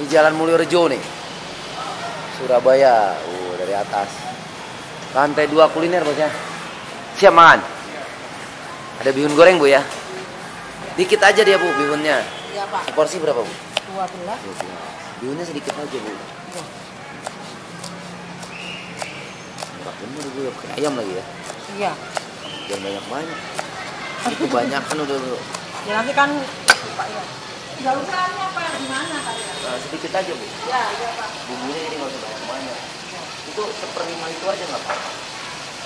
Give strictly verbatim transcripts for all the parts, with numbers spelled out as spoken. Ini Jalan Mulyorejo nih, Surabaya. Uh, dari atas. Lantai dua kuliner bosnya. Siap makan. Ada bihun goreng bu ya. Dikit aja dia bu bihunnya. Iya pak. Porsi berapa bu? dua belas. Bihunnya sedikit aja bu. Murah bener bu, kayak ayam lagi ya. Iya. Jangan banyak banyak. Itu banyak kan udah bu. Ya nanti kan pak ya. Gak usah ini apa gimana tadi? Nah, sedikit aja bu. Iya iya pak. Bumbunya ini nggak usah banyak banyak. Ya. Itu seperlima itu aja nggak pak?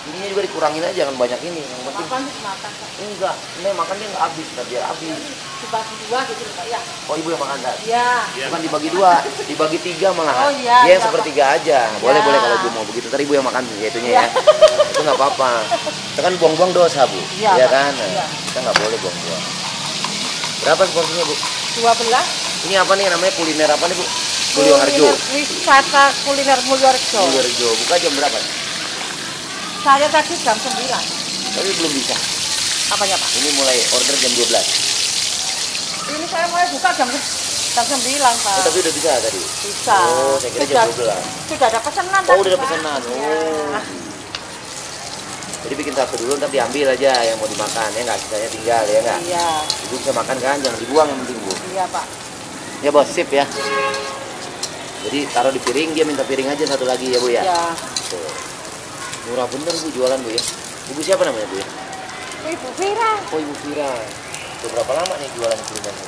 Ini juga dikurangin aja kan banyak ini. Yang penting makan makan. Enggak, ini makan dia nggak habis, nggak biar habis. Dibagi dua gitu pak ya? Oh ibu yang makan tadi? Iya. Bukan dibagi dua, dibagi tiga malah. Oh iya. Dia yang sepertiga aja. Boleh ya. Boleh kalau ibu mau begitu. Tadi ibu yang makan yaitunya ya. Ya. Itu nggak apa-apa. Kita kan buang-buang dosa bu. Iya ya, kan? Ya. Kita nggak boleh buang-buang. Berapa porsinya bu? dua belas. Ini apa nih namanya, kuliner apa nih bu? Mulyorejo. Wisata kuliner Mulyorejo. Mulyorejo. Buka jam berapa? Nih? Saya tadi jam sembilan. Tapi belum bisa. Apanya pak? Ini mulai order jam dua belas. Ini saya mulai buka jam jam sembilan pak. Oh, tapi udah bisa tadi? Bisa. Oh, saya kira sudah, jam dua belas. Sudah ada pesanan. Oh, udah ada pesanan. Oh. Ya. Jadi bikin satu dulu, nanti diambil aja yang mau dimakan, ya nggak? Sisanya tinggal, ya nggak? Iya. Ibu bisa makan kan, jangan dibuang yang penting, Bu. Iya, Pak. Ya, bos, sip ya. Jadi taruh di piring, dia minta piring aja satu lagi ya, Bu, ya? Iya. Tuh. Murah bener, Bu, jualan, Bu, ya? Ibu siapa namanya, Bu, ya? Ibu Vera. Oh, Ibu Vera. Itu berapa lama nih jualan kuliner, Bu?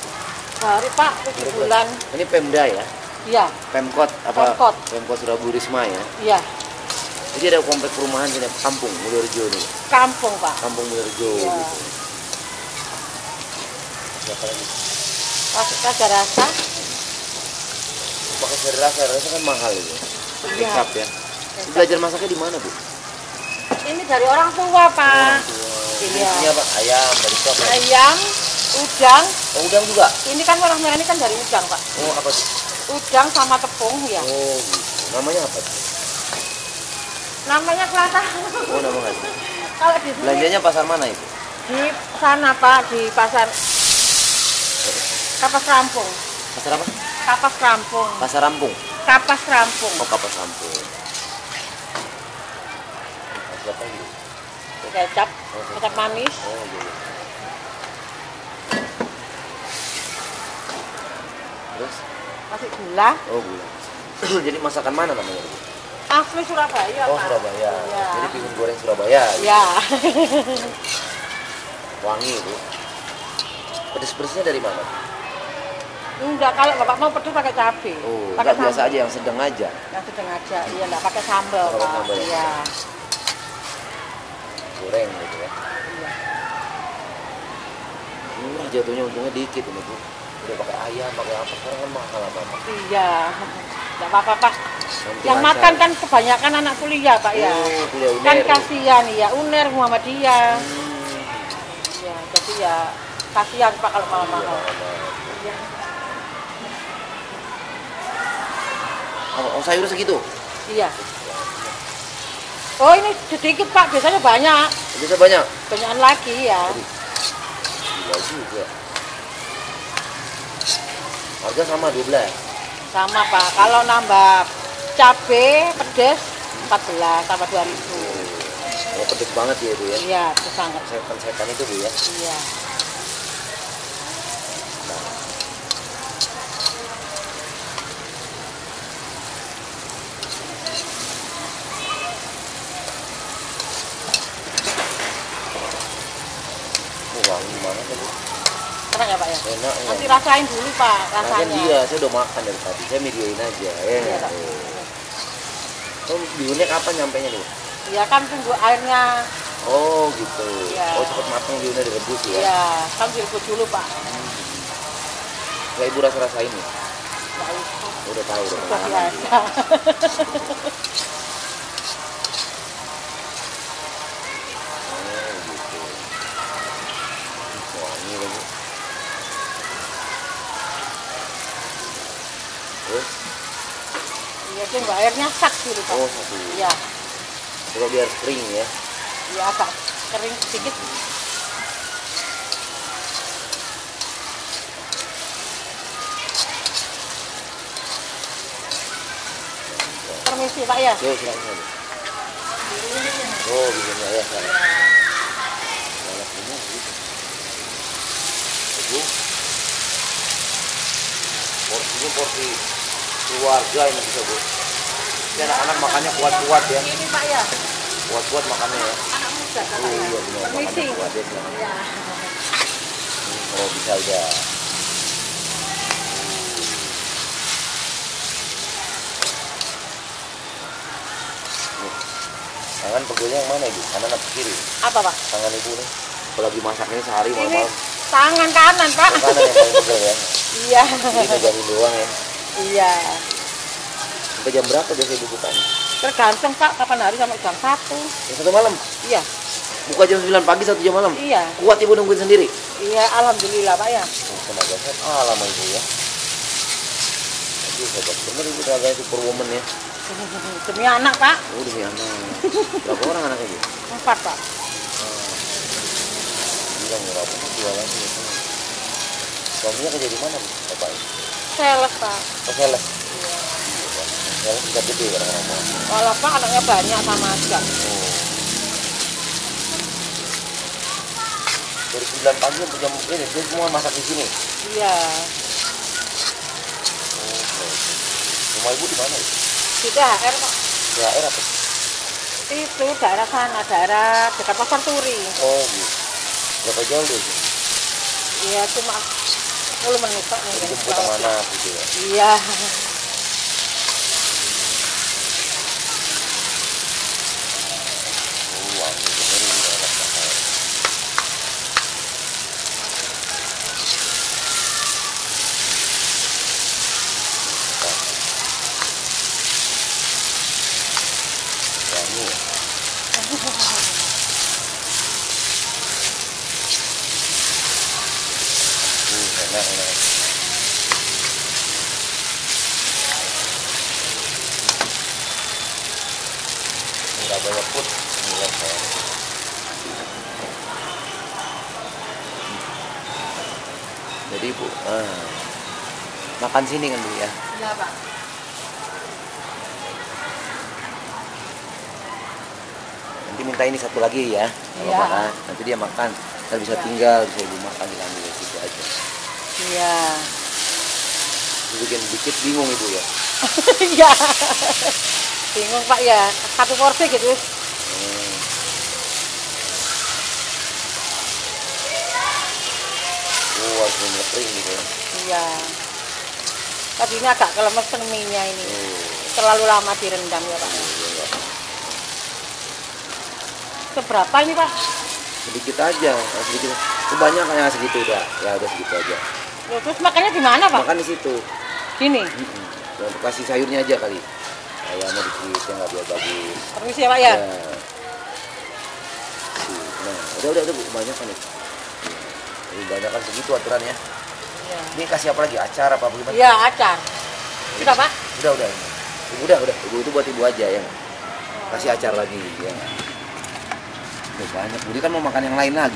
Baru, Pak, tujuh bulan. Ini Pemda, ya? Iya. Pemkot, apa? Pemkot. Pemkot Surabaya Risma, ya? Iya. Jadi ada komplek perumahan sini, kampung Mulyorejo nih. Kampung pak. Kampung Mulyorejo. Ya. Gitu. Siapa lagi? Pakai segar rasa. Pakai segar rasa, rasa kan mahal itu. Ya. Up, ya. Belajar masaknya di mana bu? Ini dari orang tua pak. Ini isinya pak ayam dari siapa? Ayam, udang. Oh, udang juga? Ini kan warna merah ini kan dari udang pak. Oh apa sih? Udang sama tepung ya. Oh gitu. Namanya apa sih? Namanya kelata. Oh, nama nggak sih? Kalau di sini. Belanjanya pasar mana itu? Di sana pak, di pasar Kapas Rampung. Pasar apa? Kapas Rampung. Pasar Rampung. Kapas Rampung. Oh, Kapas Rampung. Masih apa ini? Kecap, kecap manis. Oh, iya. Terus? Masih gula. Oh, gula. Jadi masakan mana namanya? Asli Surabaya. Oh Surabaya. Ya. Jadi bihun goreng Surabaya. Iya. Gitu. Wangi itu. Pedes-pedesnya dari mana? Enggak, kalau bapak mau pedes pakai cabai. Oh, pakai biasa aja yang sedang aja. Yang sedang aja, iya enggak pakai sambal. Iya. Goreng gitu ya. Iya. Murah jatuhnya, untungnya dikit ini bu. Udah pakai ayam, pakai apa sekarang kan mahal apa-apa. Iya. Enggak apa-apa pak. Yang makan kan kebanyakan anak kuliah pak ya. Oh, kan kasihan ya, Uner Muhammadiyah. Hmm. Ya, jadi ya kasihan pak kalau mahal-mahal. Iya. Oh, sayur segitu? Iya. Oh, ini sedikit pak, biasanya banyak. Biasanya banyak. Banyakan lagi ya. Gila juga. Harga sama dua belas. Sama pak. Kalau nambah cabai pedes empat belas tambah dua ribu. Oh, pedes banget ya itu ya? Iya, pedes banget. Setan-setan itu bu ya? Iya. Nah. Oh, wangi banget ya bu. Enak ya pak ya? Enak ya. Nanti rasain dulu pak rasanya. Nah, dia, saya udah makan dari tadi, saya videoin aja. Eh, iya pak. Eh. Oh, bihunnya kapan nyampenya nih? Iya kan tunggu airnya. Oh gitu. Ya. Oh cepet matang bihunnya direbus ya? Iya, kan direbus dulu pak. Hmm. Nah, ibu rasa-rasain ya? Nah, udah tahu udah. Sudah biasa. Oh gitu. Wangi lagi. Terus? Ya, coba airnya sak dulu pak. Oh, satu. Iya. Coba biar kering ya. Iya, agak kering sedikit. permisi Pak ya. Yo, silakan. Oh, begini ya. Salah ini gitu. Ibu. Porsinya porsi keluarga ini bisa, Bu. Ini anak-anak makannya kuat-kuat ya. Ini Pak ya. Kuat-kuat makannya ya. Anak muda katanya. Oh, iya, benar. Permisi. Iya. Oh, bisa ya. Tangan pegangnya yang mana ibu? Kanan atau kiri? Apa pak? Tangan ibu nih. Kalau lagi masaknya sehari malam-malam. Tangan kanan pak. Tangan kanan yang paling pegang ya. Iya. Ini megang doang ya. Iya. Sampai jam berapa biasanya ibu buka? Tergantung pak. Kapan hari sampai jam satu. Ya, satu malam? Iya. Buka jam sembilan pagi satu jam malam. Iya. Kuat ibu nungguin sendiri? Iya. Alhamdulillah pak ya. Tenaga sehat alam ibu ya. Aduh hebat bener ibu tenaga superwoman ya. Demi anak pak. Oh demi anak. Berapa orang anaknya Bu? Empat pak. Bilang murah pun jualan sih. Suaminya kerja di mana Bu? Bapak? Sales pak. Oh sales. Iya. Sales juga gede kadang-kadang Pak. Kalau pak anaknya banyak sama aja. Oh. Dari sembilan pagi sampai jam ini dia semua masak di sini. Iya. Oh. Rumah ibu di mana? Di D H R Pak. D H R apa? Itu daerah sana, daerah dekat Pasar Turi. Oh gitu. Berapa jauh deh? Iya cuma sepuluh menit Pak. Jemput sama anak gitu ya? Iya. Wah, ini bener ini enak banget. Enak, enak. Enggak banyak put, nilai saya. Jadi Bu, eh, makan sini kan Bu ya? Iya Pak. Nanti minta ini satu lagi ya, ya. Makan. Nanti dia makan, ntar bisa ya. Tinggal, bisa ibu makan diambil gitu aja. Iya. Bikin dikit bingung ibu ya? Iya. Bingung pak ya, satu porsi gitu. Hmm. Wah, bener kering gitu ya? Iya. Tapi ini agak kelemesan minyak ini. Hmm. Terlalu lama direndam ya pak. Iya. Seberapa ini pak? Sedikit aja, sedikit. Kebanyakan yang segitu udah, ya udah segitu aja. Loh, terus makannya di mana pak? Makan di situ. Gini? Mm-hmm. Kasih sayurnya aja kali. Ayamnya dikit, yang nggak biar bagus. Permisi ya pak ya. Ya. Nah, udah udah udah kebanyakan ya. Kebanyakan segitu aturannya. Ya. Ini kasih apa lagi? Acar apa bagaimana? Iya acar. Sudah pak? Udah udah. Ibu udah udah. Ibu itu buat ibu aja ya. Kasih acar lagi ya. Banyak, Budi kan mau makan yang lain lagi.